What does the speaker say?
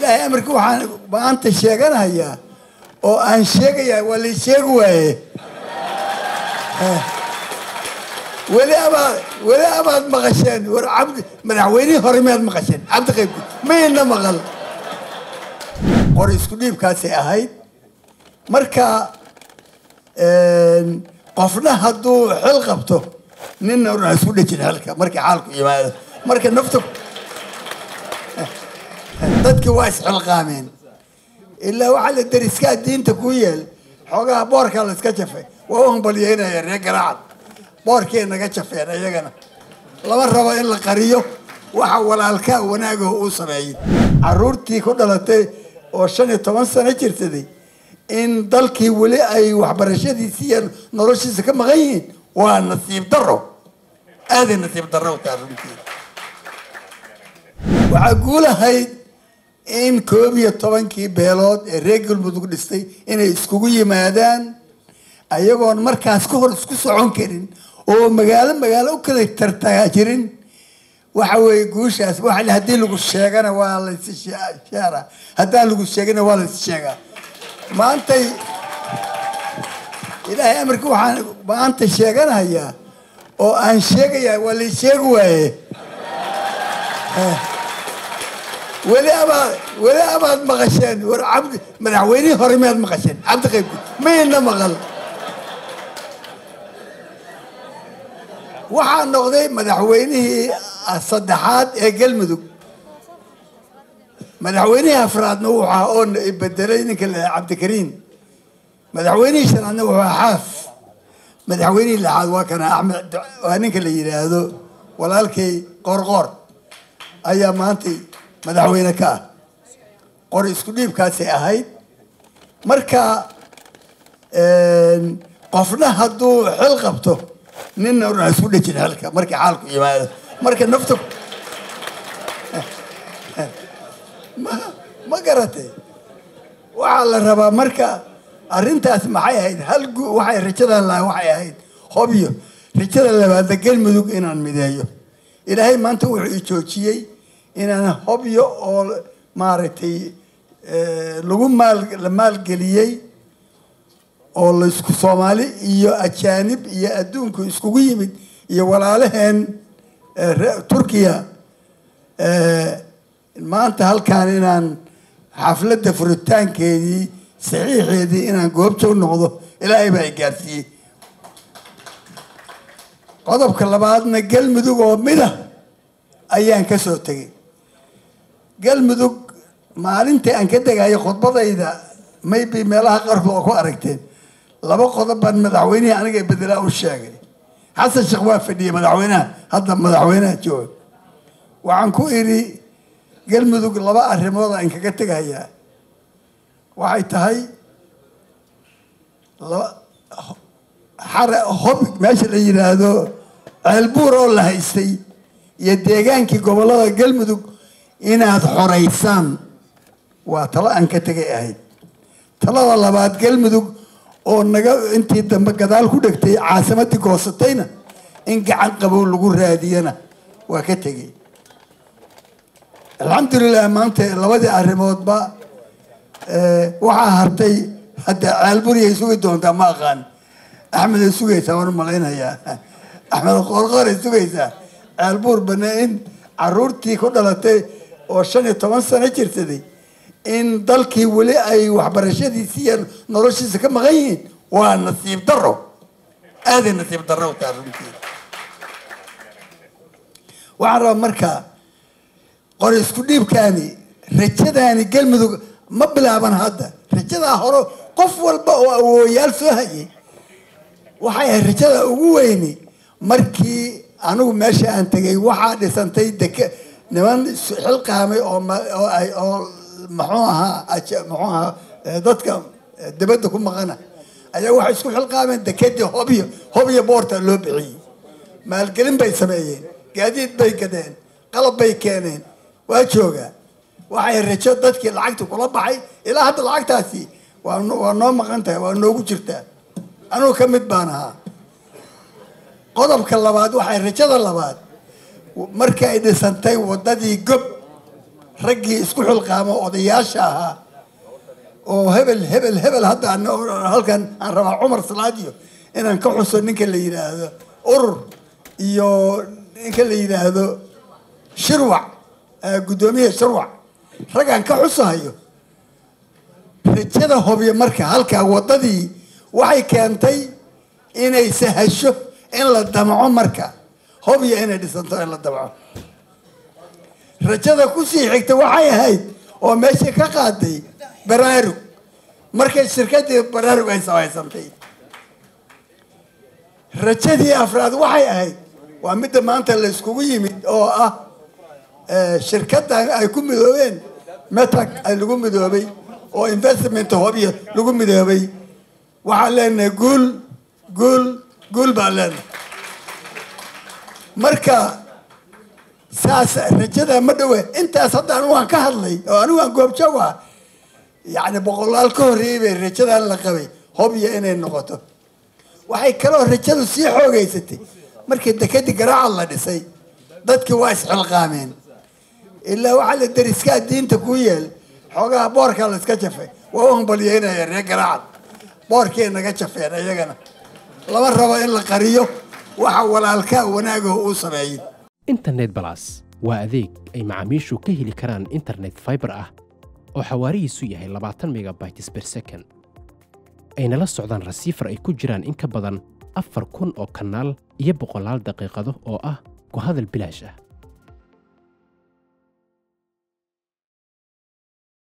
إلهي أمرك وحان بأنت الشيغانة هيا أو أن شيغي ولي شيغوي ولي أباد مغشان ورعبد ملعويني هرمياد مغشان عبد قيب مين مغل قري سكوليب كاسي أهيد مركا قفنا هدو حلقبته نينا ورنا سوليتين هلكا مركا عالكو يمالا مركا نفتك دتك واسع القامين إلا وعلى الدرسكات دين تكويل حوجها بورك على سكتشفه وهم بليهنا يا رجال عاد بوركينا كتشفه أنا يجنا لما ربا إلا قريه وحول الكا وناجه وصبعي عرورتي كدلته وشان الثمان سنة ترتدي إن ضلكي ولا أي وحبرشدي سير نروش كم غين والنصيب ضره هذا النصيب ضره وتعرفتي وعقولها هيد إن كوبية طبعاً كي بيلود الرجل بدوك نستي إن إسكوجي مادان أيقون مركز كهر إسكوس عنكرين أو مجال وكله ترتاجرين وحوي جوش واحد هديله الشجرة أنا والله الشارع هديله الشجرة أنا والله الشجرة ما أنت إلهي أمرك وحان ما أنت الشجرة أنا هيا أو أن شجرة ولا شجوة ولا أباد مغشان ورعبد ملعويني هرمياد مغشان عبد قيب مين مغل وحا نغضي ملعويني الصدحات اقل مدوك ملعويني أفراد نوحا اون يبدلينك عبد كريم ملعويني شرع نوحا حاف ملعويني اللي عاد واكنا أحمد وهنك اللي يريدو ولالكي قرقر أيا مانتي مدحوينة كا قري سكوليب كاسي أهيد مركا قفنا هدو حلقبته نينا ورنا سوليتين هلكا مركا عالكو يمالا مركا نفتك ما قراتي وعلى الربا مركا أرنتاس معي هيد هلقو وحي رجال الله وحي هيد خبيو رجال الله بعد قل مدوك إنان مدايو إلهي ما أنت وحي توجيي إن أنا هبيو أو مارتي لو مال جليي أو الإسكو سومالي يا أجانب يا أدونكو إسكو جيمد يا ولا لهن تركيا ما أنت هل كان إن أنا حفلة فرتان كذي صحيح هذي إن أنا جوبت النقطة إلى أي بقى كذي قطب كل بعضنا جل مدوق مده أيان كسر تجي قال مدوك ما أنتي أن كده جاي خطبة إذا ما يبي ملاها قرقلو أكو أركتين لما خطبة مدعويني أنا جاي بدل أول شيء حسن شغوات في دي مدعوينا هذا مدعوينا جو وعنكو إيري قال مدوك لما أرموضة إن كده جاي وعيتهاي لا حرق هوب ماشي اللي ينادو البور ولا هيستي يديجانكي قبلها قلمدوك إنها حريسان وطلع أنك تجاهد طلع الله بعد قلمدوك أو نجا أنت دم كذا الكودك تي عاصمتي قصتينا إنك عن قبول لقول رادينا وكتجي الحمد لله ما أنت لو بدأ الرماد با وعهرتي هذا البوري يسوي دون دماغان أحمد يسوي ثور ملينا يا أحمد القرقار يسوي ثا البور بناين عرورتي كدلتي أو شان الثمان سنة ترتدي إن ضلكي ولا أي وحبرشدي سير نروش كم غين والنصيب ضره هذا النصيب ضره وتعرفتي وعرى مركا قري سكوليب كاني رجداني قلمدو ما بلابن هذا رجدا هرو قف والبقوة ويالسو هاي وحي الرجدا ويني مركي أنو ماشي أنت جاي واحد سنتين دك نمان حلقة هم أو معوها ضدكم دبتكم مغنى أنا واحد يسوي حلقة من دكتي هوبي بورتا لوبعي ما الكلم بيسمعين جديد بيكدين قلب بيكانين وأشوجا واحد الرجال ضدك العقد وقلب حي إلى هذا العقد هسي وأنا مغنتها وأنا وجرتها أنا كمت بانها قضب كلا بعد واحد رجال الله بعد مركا إذا سنتي ودادي جب رجي اسكول القامة وضياشها وهبل هبل هبل حتى هل كان عن ربع عمر صلاديو إن كحوس نك اللي ينادو أر يو نك اللي ينادو شروع قدومية شروع رجع كحوس هيو رجلا هو بيمرك هل كوضدي وعي كانتي إن يسهشوا إن لا دمعه مركا هو بي إن يدسنتوا إن لا دمعه رجلا كوسي عكت وعي هاي وماشي كقاضي برارو مركز شركة برارو عين سواي سنتي رجدي أفراد وحي هاي وعمد ما أنت اللي سكوي مد شركة يكون مدوبين متك اللي يكون مدوبي أو investment هوبي اللي يكون مدوبي وحلنا قول بالنا مركا ساس رجدي مدوبة أنت أصدق أنا وان كهرلي أنا وان جواب شوا يعني بقول لك هريبة رجدي الله قوي هوبي أنا النقطة waxay kaloo rajadu sii xoogaysatay markii dakadi garaac la dhisay dadkii waa is xilqaameen ilaa waxa la dariska diinta ku yeel xogaha boorka la iska jafay waa uu balyeynay reer garaac boorkii naga jafeen ayagana laba rabo in la qariyo waxa walaalka wanaaga uu sameeyay internet plus waa adeeg ay macaamiishu ka heli karaan internet fiber ah oo xawaarihiisu yahay 20 megabytes per second ayna la socdaan rasiifar ay ku jiraan in ka badan 4,000 oo kanaal iyo 100 daqiiqado oo ah ku hadal bilaash ah.